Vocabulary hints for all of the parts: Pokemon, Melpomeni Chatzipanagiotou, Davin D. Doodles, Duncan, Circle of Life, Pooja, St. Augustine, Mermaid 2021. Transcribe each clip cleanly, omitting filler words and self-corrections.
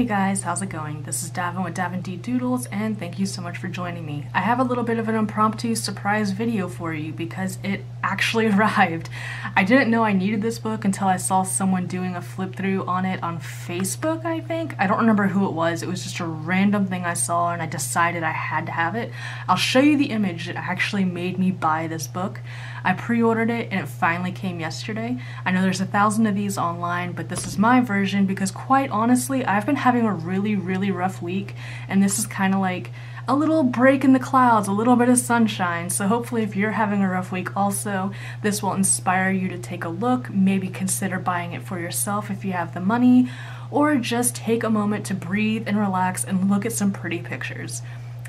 Hey guys, how's it going? This is Davin with Davin D. Doodles, and thank you so much for joining me. I have a little bit of an impromptu surprise video for you because it actually arrived. I didn't know I needed this book until I saw someone doing a flip through on it on Facebook, I think. I don't remember who it was just a random thing I saw and I decided I had to have it. I'll show you the image that actually made me buy this book. I pre-ordered it and it finally came yesterday. I know there's 1,000 of these online, but this is my version because quite honestly, I've been having a really rough week, and this is kind of like a little break in the clouds, a little bit of sunshine. So hopefully if you're having a rough week also, this will inspire you to take a look, maybe consider buying it for yourself if you have the money, or just take a moment to breathe and relax and look at some pretty pictures.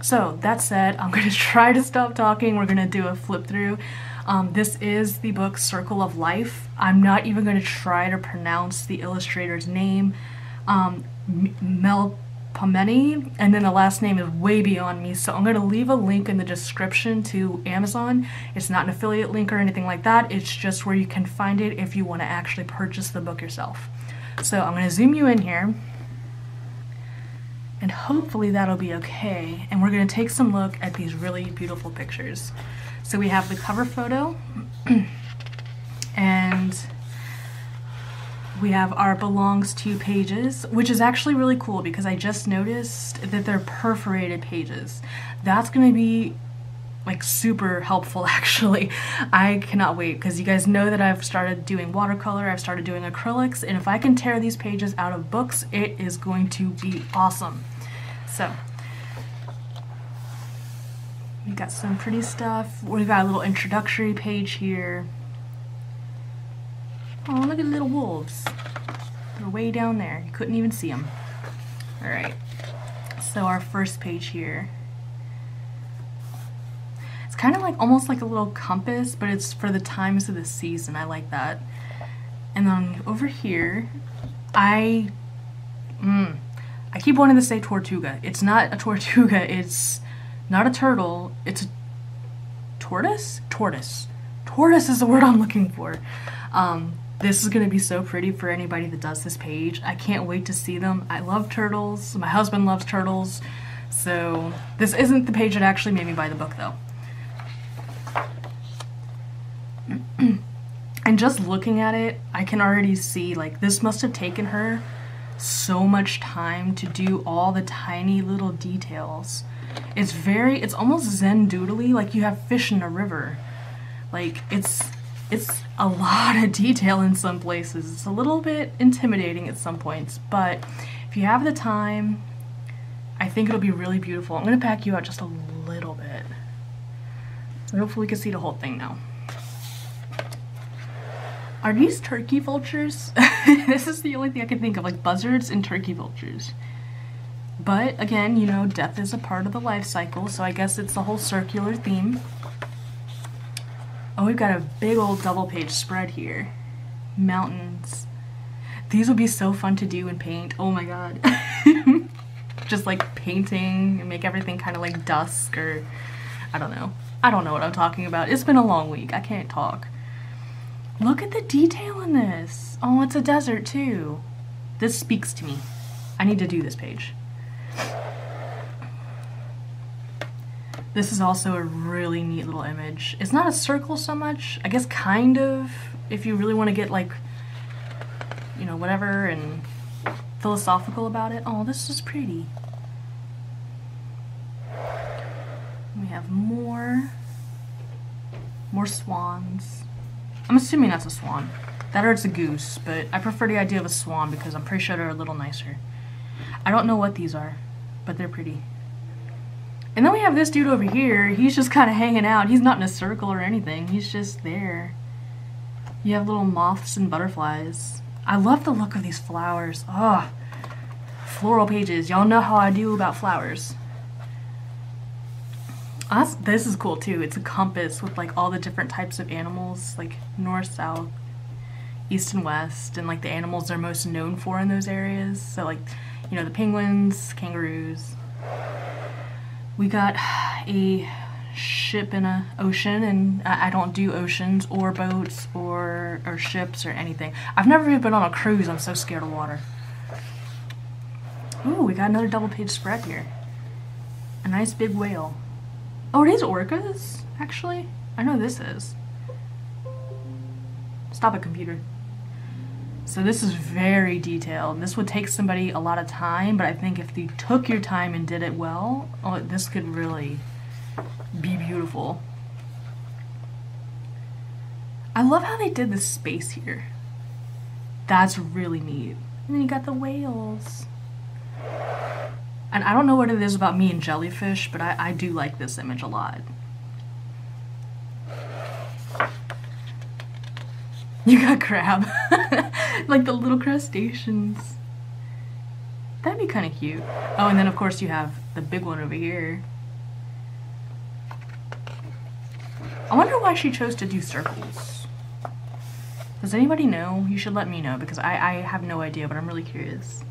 So that said, I'm going to try to stop talking. We're going to do a flip through. This is the book Circle of Life. I'm not even going to try to pronounce the illustrator's name. Melpomeni, and then the last name is way beyond me, so I'm going to leave a link in the description to Amazon. It's not an affiliate link or anything like that, it's just where you can find it if you want to actually purchase the book yourself. So I'm going to zoom you in here, and hopefully that'll be okay, and we're going to take some look at these really beautiful pictures. So we have the cover photo, and we have our belongs to pages, which is actually really cool because I just noticed that they're perforated pages. That's going to be like super helpful actually. I cannot wait because you guys know that I've started doing watercolor, I've started doing acrylics, and if I can tear these pages out of books, it is going to be awesome. So we've got some pretty stuff. We've got a little introductory page here. Oh, look at the little wolves. They're way down there. You couldn't even see them. Alright, so our first page here. It's kind of like almost like a little compass, but it's for the times of the season. I like that. And then over here, I keep wanting to say tortuga. It's not a tortuga. It's not a turtle. It's a tortoise? Tortoise. Tortoise is the word I'm looking for. This is going to be so pretty for anybody that does this page. I can't wait to see them. I love turtles. My husband loves turtles. So this isn't the page that actually made me buy the book though. And just looking at it, I can already see like this must have taken her so much time to do all the tiny little details. It's almost zen doodly, like you have fish in a river. Like it's a lot of detail in some places. It's a little bit intimidating at some points, but if you have the time, I think it'll be really beautiful. I'm going to pack you out just a little bit. Hopefully we can see the whole thing now. Are these turkey vultures? This is the only thing I can think of, like buzzards and turkey vultures. But again, you know, death is a part of the life cycle, so I guess it's the whole circular theme. Oh, we've got a big old double page spread here. Mountains. These would be so fun to do and paint. Oh my god. Just like painting and make everything kind of like dusk, or I don't know. I don't know what I'm talking about. It's been a long week. I can't talk. Look at the detail in this. Oh, it's a desert too. This speaks to me. I need to do this page. This is also a really neat little image. It's not a circle so much, I guess kind of, if you really want to get like, you know, whatever and philosophical about it. Oh, this is pretty. We have more swans. I'm assuming that's a swan. That or it's a goose, but I prefer the idea of a swan because I'm pretty sure they're a little nicer. I don't know what these are, but they're pretty. And then we have this dude over here. He's just kind of hanging out. He's not in a circle or anything. He's just there. You have little moths and butterflies. I love the look of these flowers. Ah, floral pages. Y'all know how I do about flowers. This is cool too. It's a compass with like all the different types of animals, like north, south, east, and west, and like the animals they're most known for in those areas. So like, you know, the penguins, kangaroos. We got a ship in an ocean, and I don't do oceans or boats or ships or anything. I've never even been on a cruise. I'm so scared of water. Ooh, we got another double-page spread here. A nice big whale. Oh, it is orcas, actually? I know this is. Stop it, computer. So this is very detailed. This would take somebody a lot of time, but I think if you took your time and did it well, oh, this could really be beautiful. I love how they did the space here. That's really neat. And then you got the whales. And I don't know what it is about me and jellyfish, but I do like this image a lot. You got crab. Like the little crustaceans. That'd be kind of cute. Oh, and then of course you have the big one over here. I wonder why she chose to do circles. Does anybody know? You should let me know, because I have no idea, but I'm really curious.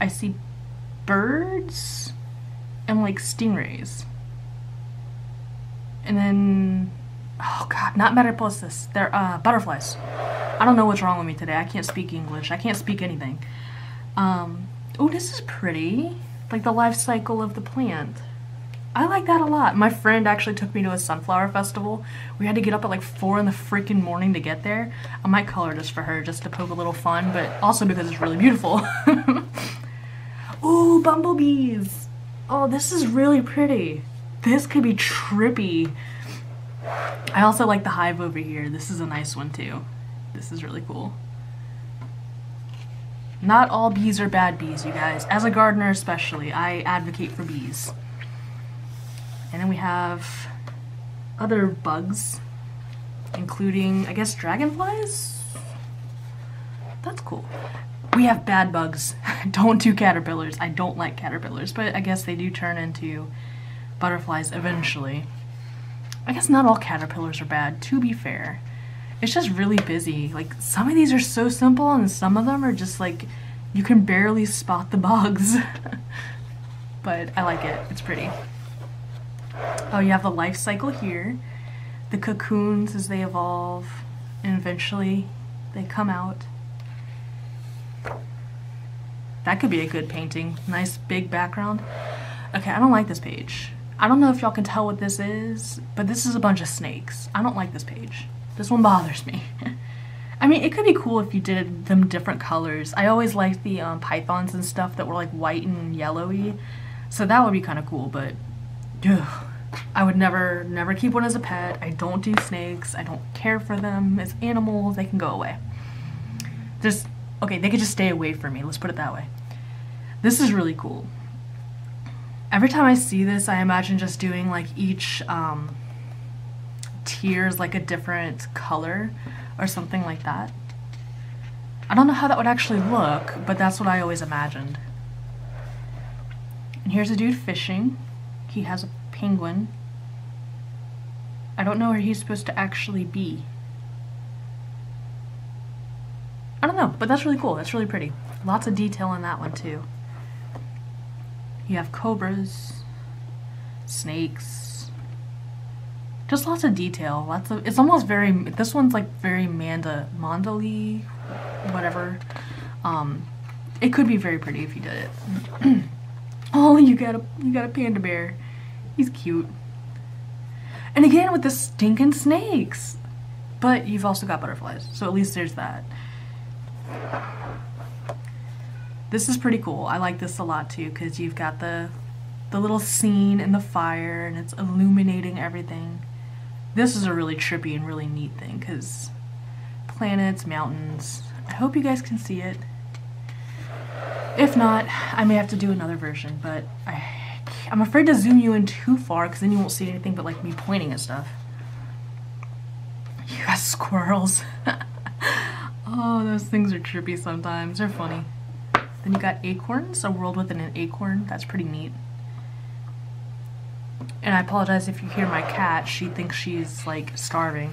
I see birds and like stingrays. And then, oh god, not mariposas, they're butterflies. I don't know what's wrong with me today. I can't speak English. I can't speak anything. Oh, this is pretty. Like the life cycle of the plant. I like that a lot. My friend actually took me to a sunflower festival. We had to get up at like 4 in the freaking morning to get there. I might color this for her just to poke a little fun, but also because it's really beautiful. Ooh, bumblebees. Oh, this is really pretty. This could be trippy. I also like the hive over here. This is a nice one too. This is really cool. Not all bees are bad bees, you guys. As a gardener especially, I advocate for bees. And then we have other bugs, including, I guess, dragonflies? That's cool. We have bad bugs. Don't do caterpillars. I don't like caterpillars, but I guess they do turn into butterflies eventually. I guess not all caterpillars are bad, to be fair. It's just really busy. Like, some of these are so simple, and some of them are just like, you can barely spot the bugs. But I like it. It's pretty. Oh, you have the life cycle here, the cocoons as they evolve, and eventually they come out. That could be a good painting. Nice big background. Okay, I don't like this page. I don't know if y'all can tell what this is, but this is a bunch of snakes. I don't like this page. This one bothers me. I mean, it could be cool if you did them different colors. I always liked the pythons and stuff that were like white and yellowy, so that would be kind of cool, but ugh. I would never keep one as a pet. I don't do snakes. I don't care for them as animals. They can go away. Just, okay, they could just stay away from me. Let's put it that way. This is really cool. Every time I see this, I imagine just doing like each tier's like a different color or something like that. I don't know how that would actually look, but that's what I always imagined. And here's a dude fishing. He has a penguin. I don't know where he's supposed to actually be. I don't know, but that's really cool. That's really pretty. Lots of detail in that one too. You have cobras, snakes, just lots of detail. Lots of, it's almost very, this one's like very mandali, whatever. It could be very pretty if you did it. Oh, you got a panda bear. He's cute. And again with the stinking snakes. But you've also got butterflies, so at least there's that. This is pretty cool. I like this a lot too, because you've got the little scene and the fire, and it's illuminating everything. This is a really trippy and really neat thing, because planets, mountains. I hope you guys can see it. If not, I may have to do another version, but I'm afraid to zoom you in too far, because then you won't see anything but like me pointing at stuff. You got squirrels. Oh, those things are trippy sometimes. They're funny. Then you got acorns, a world within an acorn. That's pretty neat. And I apologize if you hear my cat. She thinks she's like starving.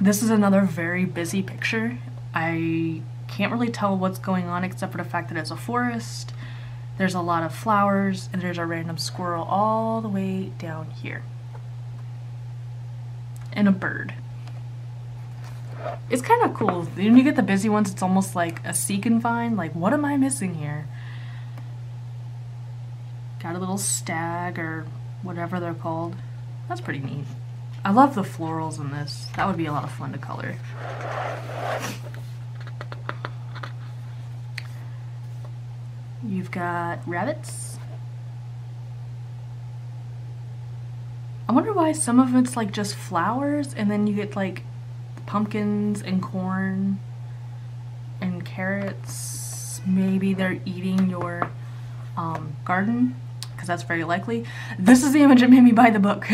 This is another very busy picture. I can't really tell what's going on except for the fact that it's a forest. There's a lot of flowers, and there's a random squirrel all the way down here. And a bird. It's kind of cool. When you get the busy ones, it's almost like a seek and find. Like, what am I missing here? Got a little stag or whatever they're called. That's pretty neat. I love the florals in this. That would be a lot of fun to color. You've got rabbits. I wonder why some of it's like just flowers and then you get like pumpkins and corn and carrots. Maybe they're eating your garden, because that's very likely. This is the image that made me buy the book.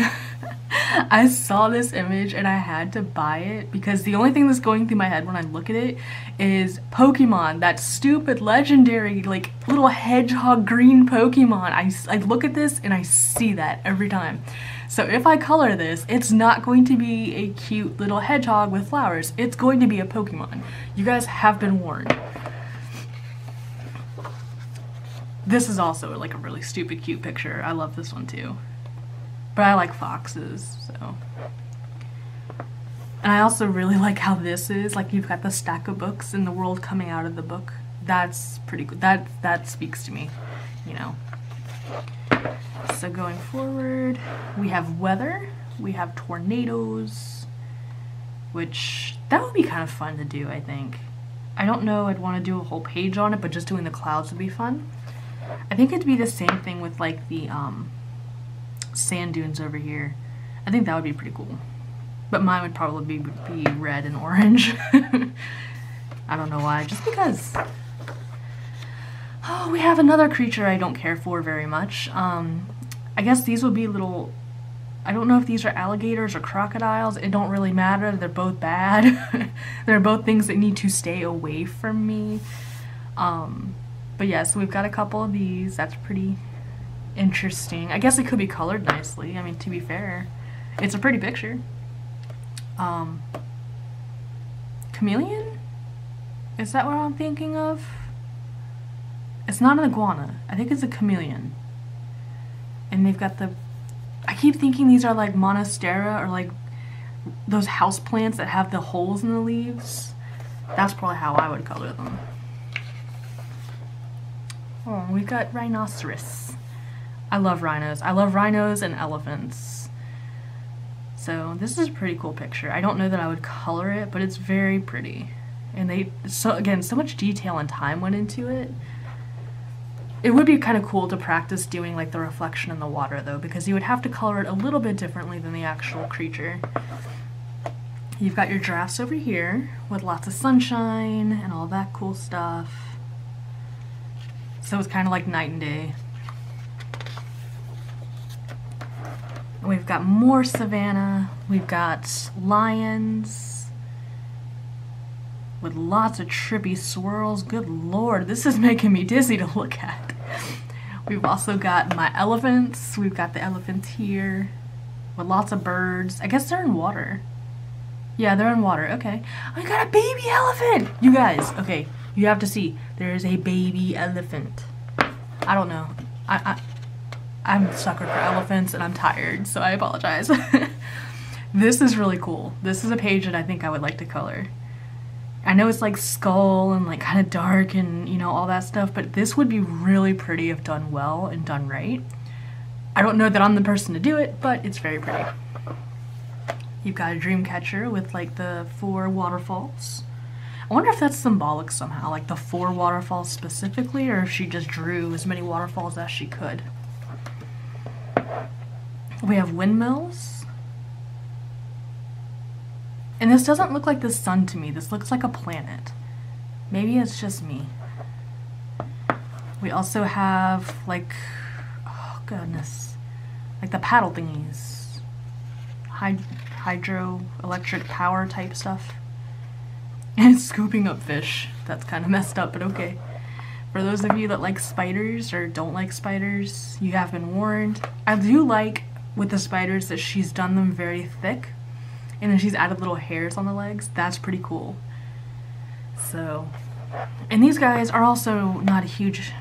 I saw this image and I had to buy it because the only thing that's going through my head when I look at it is Pokemon, that stupid legendary like little hedgehog green Pokemon. I look at this and I see that every time. So if I color this, it's not going to be a cute little hedgehog with flowers. It's going to be a Pokemon. You guys have been warned. This is also like a really stupid cute picture. I love this one too. But I like foxes, so. And I also really like how this is, like you've got the stack of books and the world coming out of the book. That's pretty good, that speaks to me, you know. So going forward, we have weather, we have tornadoes, which that would be kind of fun to do, I think. I don't know, I'd want to do a whole page on it, but just doing the clouds would be fun. I think it'd be the same thing with like the, sand dunes over here. I think that would be pretty cool. But mine would probably be red and orange. I don't know why, just because. Oh, we have another creature I don't care for very much. I guess these would be little, I don't know if these are alligators or crocodiles. It don't really matter, they're both bad. They're both things that need to stay away from me. But yeah, so we've got a couple of these, that's pretty interesting. I guess it could be colored nicely. I mean, to be fair, it's a pretty picture. Chameleon? Is that what I'm thinking of? It's not an iguana. I think it's a chameleon. And they've got the... I keep thinking these are like monstera or like those house plants that have the holes in the leaves. That's probably how I would color them. Oh, we've got rhinoceros. I love rhinos. I love rhinos and elephants. So this is a pretty cool picture. I don't know that I would color it, but it's very pretty. And they, so again, so much detail and time went into it. It would be kind of cool to practice doing like the reflection in the water though, because you would have to color it a little bit differently than the actual creature. You've got your giraffes over here with lots of sunshine and all that cool stuff. So it's kind of like night and day. We've got more savanna, we've got lions with lots of trippy swirls. Good lord, this is making me dizzy to look at. We've also got my elephants, we've got the elephants here with lots of birds. I guess they're in water. Yeah, they're in water, okay. I got a baby elephant! You guys, okay, you have to see. There is a baby elephant. I don't know. I'm a sucker for elephants and I'm tired, so I apologize. This is really cool. This is a page that I think I would like to color. I know it's like skull and like kind of dark and you know all that stuff, but this would be really pretty if done well and done right. I don't know that I'm the person to do it, but it's very pretty. You've got a dream catcher with like the 4 waterfalls. I wonder if that's symbolic somehow, like the 4 waterfalls specifically, or if she just drew as many waterfalls as she could. We have windmills, and this doesn't look like the sun to me. This looks like a planet. Maybe it's just me. We also have like, oh goodness, like the paddle thingies, hydroelectric power type stuff, and it's scooping up fish. That's kind of messed up, but okay. For those of you that like spiders or don't like spiders, you have been warned. I do like with the spiders that she's done them very thick and then she's added little hairs on the legs. That's pretty cool. So, and these guys are also not huge,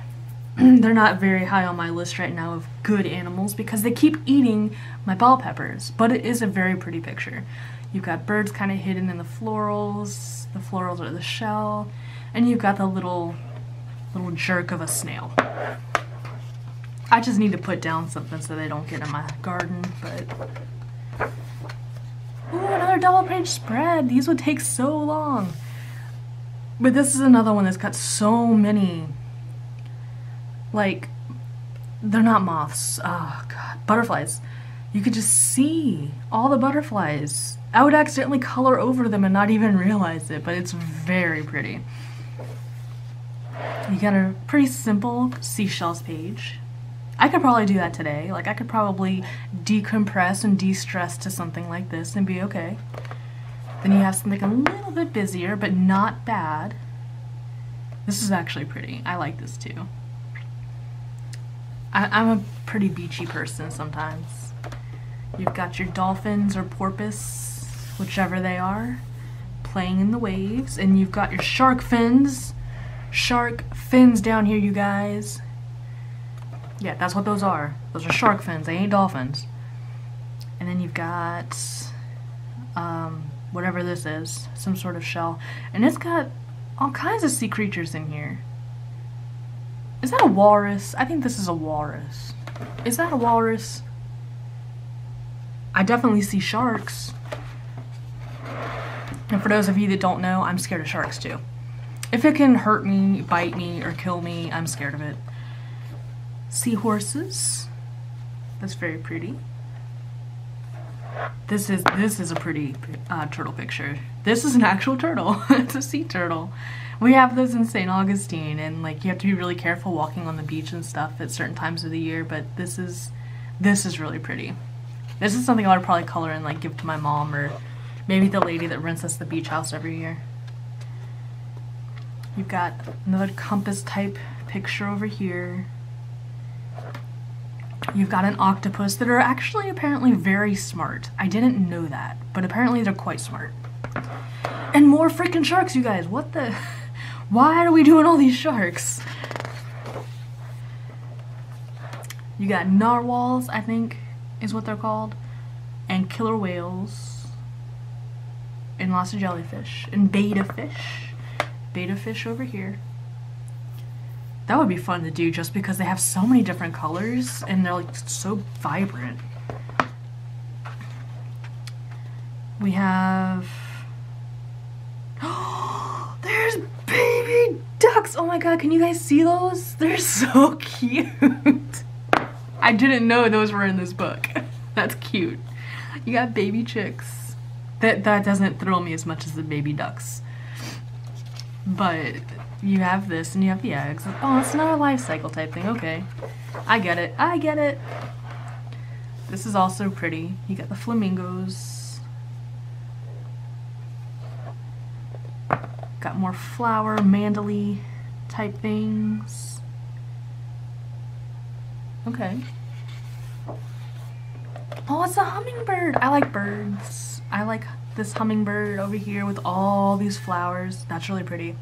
they're not very high on my list right now of good animals because they keep eating my bell peppers, but it is a very pretty picture. You've got birds kind of hidden in the florals. The florals are the shell. And you've got the little jerk of a snail. I just need to put down something so they don't get in my garden, but... Ooh, another double-page spread! These would take so long! But this is another one that's got so many... Like, they're not moths. Oh, God. Butterflies. You could just see all the butterflies. I would accidentally color over them and not even realize it, but it's very pretty. You got a pretty simple seashells page. I could probably do that today. Like, I could probably decompress and de-stress to something like this and be okay. Then you have something a little bit busier, but not bad. This is actually pretty. I like this too. I'm a pretty beachy person sometimes. You've got your dolphins or porpoise, whichever they are, playing in the waves, and you've got your shark fins. Shark fins down here, you guys. Yeah, that's what those are. Those are shark fins, they ain't dolphins. And then you've got whatever this is, some sort of shell. And it's got all kinds of sea creatures in here. Is that a walrus? I think this is a walrus. Is that a walrus? I definitely see sharks. And for those of you that don't know, I'm scared of sharks too. If it can hurt me, bite me, or kill me, I'm scared of it. Seahorses. That's very pretty. This is a pretty turtle picture. This is an actual turtle. It's a sea turtle. We have those in St. Augustine, and like you have to be really careful walking on the beach and stuff at certain times of the year, but this is really pretty. This is something I would probably color and like give to my mom or maybe the lady that rents us the beach house every year. You've got another compass type picture over here. You've got an octopus that are actually apparently very smart. I didn't know that, but apparently they're quite smart. And more freaking sharks, you guys! What the? Why are we doing all these sharks? You got narwhals, I think. Is what they're called, and killer whales, and lots of jellyfish, and betta fish over here. That would be fun to do just because they have so many different colors and they're like so vibrant. We have, oh, there's baby ducks! Oh my god, can you guys see those? They're so cute! I didn't know those were in this book. That's cute. You got baby chicks. That doesn't thrill me as much as the baby ducks. But you have this and you have the eggs. Oh, it's another life cycle type thing. Okay. I get it. I get it. This is also pretty. You got the flamingos. Got more flower, mandala type things. Okay. Oh, it's a hummingbird! I like birds. I like this hummingbird over here with all these flowers. That's really pretty.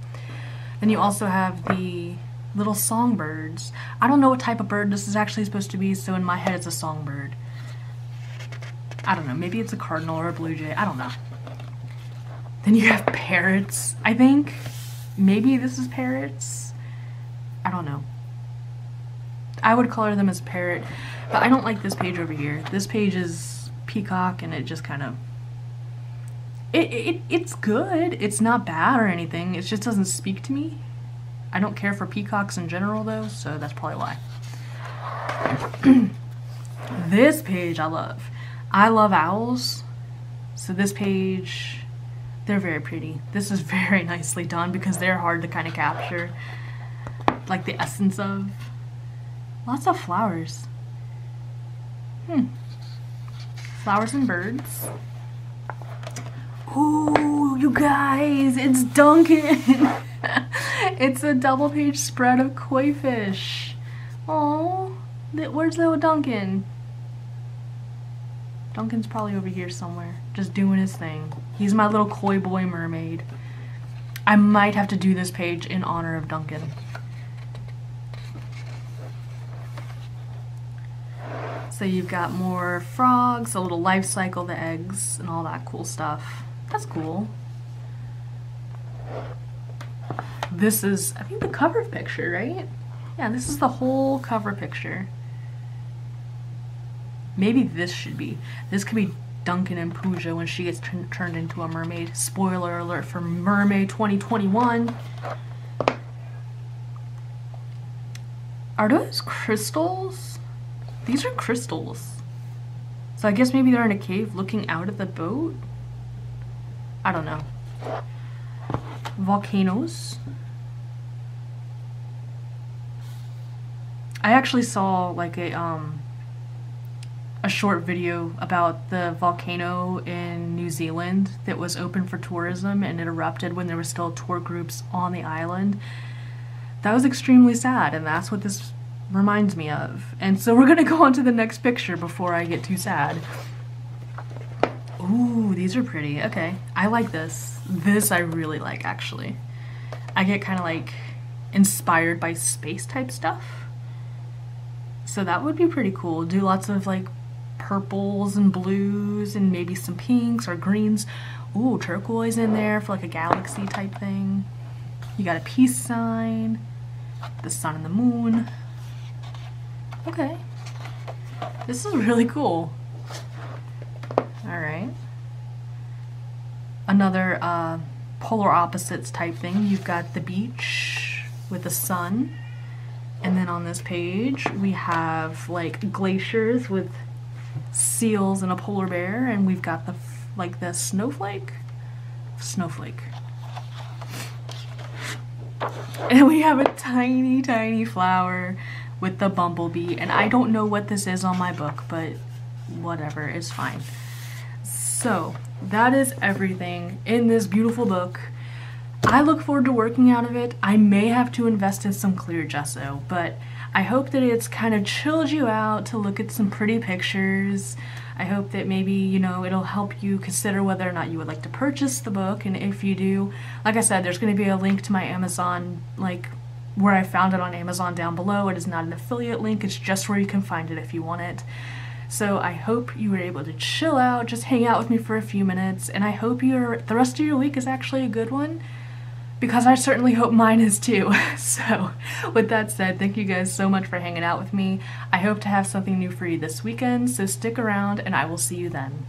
Then you also have the little songbirds. I don't know what type of bird this is actually supposed to be, so in my head it's a songbird. I don't know, maybe it's a cardinal or a blue jay. I don't know. Then you have parrots, I think. Maybe this is parrots? I don't know. I would color them as parrot, but I don't like this page over here. This page is peacock, and it just kind of... It's good. It's not bad or anything. It just doesn't speak to me. I don't care for peacocks in general, though, so that's probably why. This page I love. I love owls, so this page, they're very pretty. This is very nicely done because they're hard to kind of capture, like the essence of. Lots of flowers. Flowers and birds. Ooh, you guys, it's Duncan! It's a double page spread of koi fish. Aww, where's little Duncan? Duncan's probably over here somewhere, just doing his thing. He's my little koi boy mermaid. I might have to do this page in honor of Duncan. So you've got more frogs, a little life cycle, the eggs, and all that cool stuff. That's cool. This is, I think, the cover picture, right? Yeah, this is the whole cover picture. Maybe this should be. This could be Duncan and Pooja when she gets turned into a mermaid. Spoiler alert for Mermaid 2021. Are those crystals? These are crystals. So I guess maybe they're in a cave looking out at the boat? I don't know. Volcanoes. I actually saw like a short video about the volcano in New Zealand that was open for tourism and it erupted when there were still tour groups on the island. That was extremely sad, and that's what this reminds me of. And so we're gonna go on to the next picture before I get too sad. Ooh, these are pretty. Okay, I like this. This I really like, actually. I get kind of like inspired by space type stuff. So that would be pretty cool. Do lots of like purples and blues and maybe some pinks or greens. Ooh, turquoise in there for like a galaxy type thing. You got a peace sign, the sun and the moon. Okay, this is really cool. All right, another polar opposites type thing. You've got the beach with the sun, and then on this page we have like glaciers with seals and a polar bear, and we've got the like the snowflake. And we have a tiny flower with the bumblebee, and I don't know what this is on my book, but whatever, it's fine. So that is everything in this beautiful book. I look forward to working out of it. I may have to invest in some clear gesso, but I hope that it's kind of chilled you out to look at some pretty pictures. I hope that maybe, you know, it'll help you consider whether or not you would like to purchase the book. And if you do, like I said, there's going to be a link to my Amazon, like where I found it on Amazon down below. It is not an affiliate link. It's just where you can find it if you want it. So I hope you were able to chill out, just hang out with me for a few minutes. And I hope the rest of your week is actually a good one, because I certainly hope mine is too. So with that said, thank you guys so much for hanging out with me. I hope to have something new for you this weekend, so stick around and I will see you then.